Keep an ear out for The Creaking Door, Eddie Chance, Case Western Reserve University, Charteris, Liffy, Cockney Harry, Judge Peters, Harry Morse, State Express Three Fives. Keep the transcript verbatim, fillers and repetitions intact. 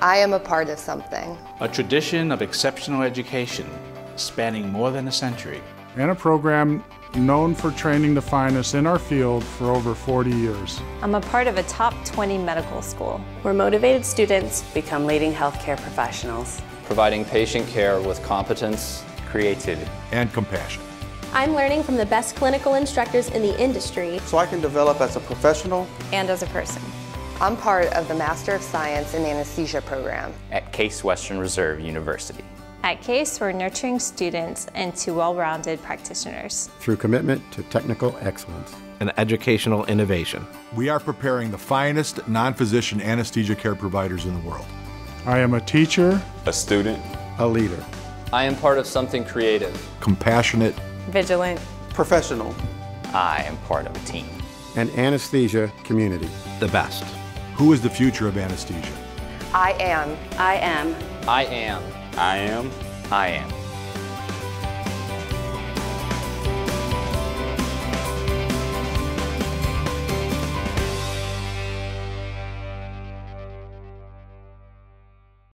I am a part of something. A tradition of exceptional education spanning more than a century. And a program known for training the finest in our field for over forty years. I'm a part of a top twenty medical school where motivated students become leading healthcare professionals, providing patient care with competence, creativity, and compassion. I'm learning from the best clinical instructors in the industry so I can develop as a professional and as a person. I'm part of the Master of Science in Anesthesia program at Case Western Reserve University. At Case, we're nurturing students into well-rounded practitioners through commitment to technical excellence and educational innovation. We are preparing the finest non-physician anesthesia care providers in the world. I am a teacher, a student, a leader. I am part of something creative, compassionate, vigilant, professional. I am part of a team. An anesthesia community. The best. Who is the future of anesthesia? I am. I am. I am. I am. I am.